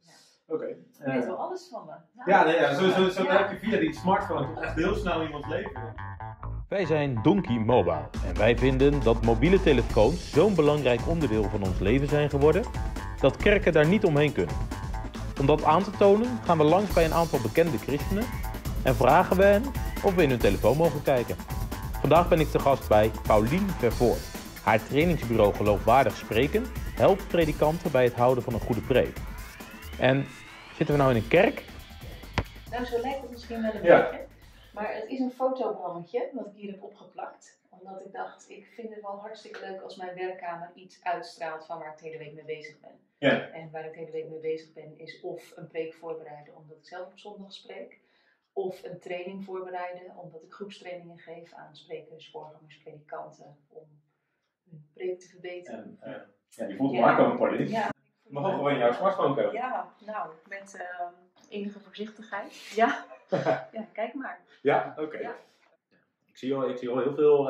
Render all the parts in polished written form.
Ja. Oké. Je weet wel alles van me. Nou, ja, nee, ja, zo merk je via die smartphone toch echt heel snel iemands leven. Wij zijn Donkey Mobile en wij vinden dat mobiele telefoons zo'n belangrijk onderdeel van ons leven zijn geworden, dat kerken daar niet omheen kunnen. Om dat aan te tonen gaan we langs bij een aantal bekende christenen en vragen we hen of we in hun telefoon mogen kijken. Vandaag ben ik te gast bij Paulien Vervoorn. Haar trainingsbureau Geloofwaardig Spreken helpt predikanten bij het houden van een goede preek. En zitten we nou in een kerk? Nou, zo lijkt het misschien wel een beetje. Maar het is een fotobammetje wat ik hier heb opgeplakt. Omdat ik dacht, ik vind het wel hartstikke leuk als mijn werkkamer iets uitstraalt van waar ik de hele week mee bezig ben. Ja. En waar ik de hele week mee bezig ben is of een preek voorbereiden omdat ik zelf op zondag spreek. Of een training voorbereiden omdat ik groepstrainingen geef aan sprekers, voorgangers, predikanten. Om hun preek te verbeteren. Ja, je voelt me aankomen, Paulien. Ja. Mag ook gewoon jouw smartphone komen. Ja, nou, met enige voorzichtigheid. Ja. Ja, kijk maar. Ja, oké. Okay. Ja. Ik zie al heel veel,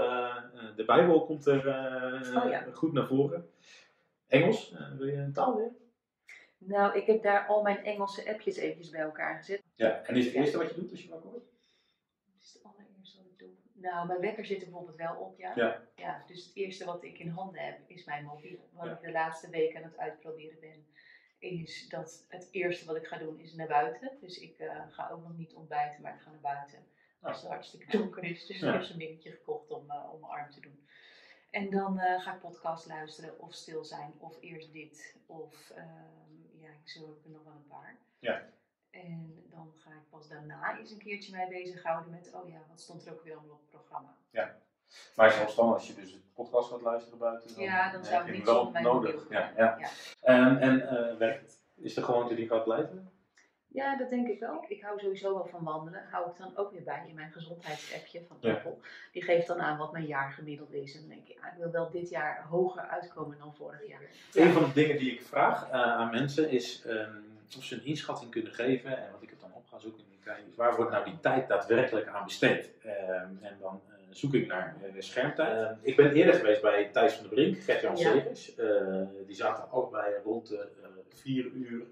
de Bijbel komt er goed naar voren. Engels, wil je een taal leren? Nou, ik heb daar al mijn Engelse appjes eventjes bij elkaar gezet. Ja, en is het eerste wat je doet als je wakker wordt? Dat is het allereerste wat ik doe. Nou, mijn wekker zit er bijvoorbeeld wel op, ja. Dus het eerste wat ik in handen heb is mijn mobiel. Wat ik de laatste week aan het uitproberen ben, is dat het eerste wat ik ga doen is naar buiten. Dus ik ga ook nog niet ontbijten, maar ik ga naar buiten. Als het hartstikke donker is, dus ik heb zo'n dingetje gekocht om mijn arm te doen. En dan ga ik podcast luisteren, of stil zijn, of eerst dit, of zo heb ik er nog wel een paar. Ja. En dan ga ik pas daarna eens een keertje mij bezighouden met, wat stond er ook weer allemaal op het programma. Ja, maar zelfs dan als je dus de podcast gaat luisteren buiten, dan zou ik niet zo nodig. Ja. En werkt het? Is de gewoonte die ik had blijven? Ja, dat denk ik wel. Ik hou sowieso wel van wandelen. Hou ik dan ook weer bij in mijn gezondheidsappje van Apple. Die geeft dan aan wat mijn jaar gemiddeld is. En dan denk ik, ik wil wel dit jaar hoger uitkomen dan vorig jaar. Een van de dingen die ik vraag aan mensen is of ze een inschatting kunnen geven. En wat ik heb dan op gaan zoeken, is waar wordt nou die tijd daadwerkelijk aan besteed? En dan zoek ik naar schermtijd. Ik ben eerder geweest bij Thijs van der Brink, Gert-Jan Segers. Die zaten allebei rond de 4 uur.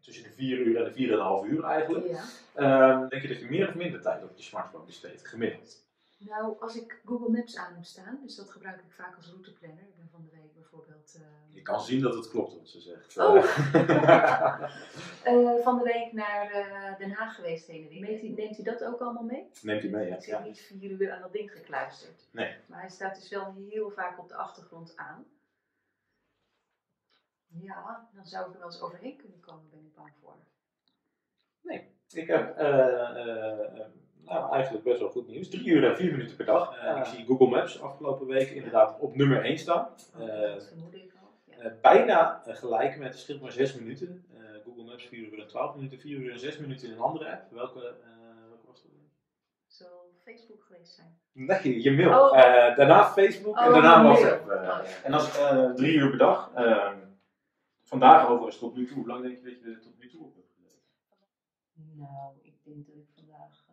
Tussen de 4 uur en de 4,5 uur eigenlijk. Ja. Denk je dat je meer of minder tijd op je smartphone besteedt, gemiddeld? Nou, als ik Google Maps aan heb staan, dus dat gebruik ik vaak als routeplanner. Ik ben van de week bijvoorbeeld... Je kan zien dat het klopt wat ze zegt. Oh. Van de week naar Den Haag geweest heen en weer. Neemt u dat ook allemaal mee? Neemt u mee, ja. Ik zit niet 4 uur aan dat ding gekluisterd. Nee. Maar hij staat dus wel heel vaak op de achtergrond aan. Ja, dan zou ik er wel eens overheen kunnen komen, ben ik bang voor. Nee, ik heb eigenlijk best wel goed nieuws. 3 uur en 4 minuten per dag. Ik zie Google Maps afgelopen week inderdaad op nummer 1 staan. Dat vermoed ik al. Ja. Bijna gelijk met het verschil maar 6 minuten. Google Maps 4 uur en 12 minuten, 4 uur en 6 minuten in een andere app. Welke was dat? Zou Facebook geweest zijn? Nee, je mail. Oh. Daarna Facebook en daarna WhatsApp. En dat is 3 uur per dag. Vandaag overigens tot nu toe. Hoe lang denk je dat je er tot nu toe op hebt gezeten? Nou, ik denk dat ik vandaag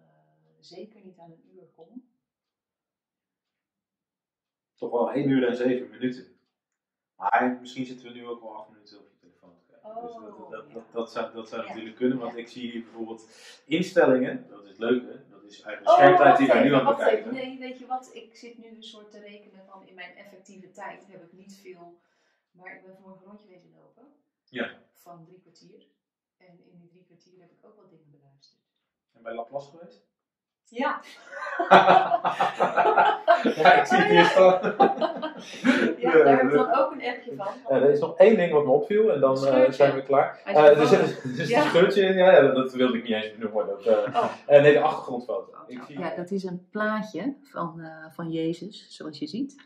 zeker niet aan een uur kom. Toch wel 1 uur en 7 minuten. Maar misschien zitten we nu ook wel 8 minuten op je telefoon te krijgen. Dat zou natuurlijk kunnen, want ik zie hier bijvoorbeeld instellingen. Dat is leuk, hè? Dat is eigenlijk schermtijd die wij nu aan het bekijken. Nee, weet je wat? Ik zit nu een soort te rekenen van in mijn effectieve tijd heb ik niet veel... Maar ik ben vanmorgen een rondje weten lopen van 3 kwartier. En in die 3 kwartier heb ik ook wel dingen beluisterd. En bij Laplace geweest? Ja. Ik zie het hier staan. Daar heb ik dan ook een appje van. Er is nog 1 ding wat me opviel en dan zijn we klaar. Er zit een scheurtje in. Ja, dat wilde ik niet eens benoemen. Nee, de achtergrondfoto. Dat is een plaatje van Jezus, zoals je ziet.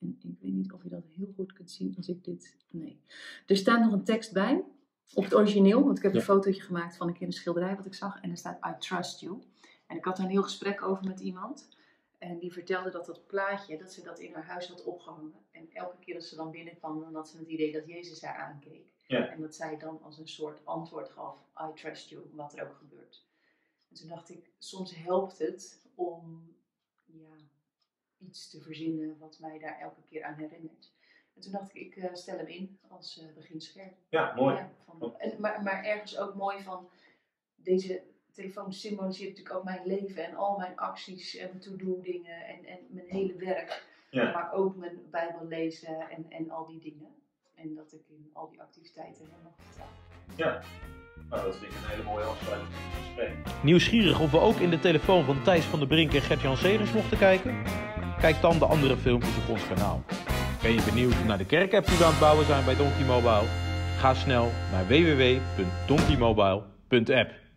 En ik weet niet of je dat heel goed kunt zien als ik dit... Nee. Er staat nog een tekst bij, op het origineel. Want ik heb een fotootje gemaakt van een kinderschilderij wat ik zag. En er staat, I trust you. En ik had daar een heel gesprek over met iemand. En die vertelde dat plaatje, dat ze dat in haar huis had opgehangen. En elke keer dat ze dan binnenkwam, dan had ze het idee dat Jezus haar aankeek. Ja. En dat zij dan als een soort antwoord gaf, I trust you, wat er ook gebeurt. En toen dacht ik, soms helpt het om... iets te verzinnen wat mij daar elke keer aan herinnert. En toen dacht ik, ik stel hem in als beginscherm. Ja, mooi. Ja, van maar ergens ook mooi van, deze telefoon symboliseert natuurlijk ook mijn leven en al mijn acties en to-do dingen en mijn hele werk. Ja. Maar ook mijn Bijbel lezen en al die dingen. En dat ik in al die activiteiten helemaal vertrouw. Ja, nou, dat vind ik een hele mooie afsluiting van het gesprek. Nieuwsgierig of we ook in de telefoon van Thijs van der Brink en Gert-Jan Segers mochten kijken? Kijk dan de andere filmpjes op ons kanaal. Ben je benieuwd naar de kerk-app die we aan het bouwen zijn bij Donkey Mobile? Ga snel naar www.donkeymobile.app.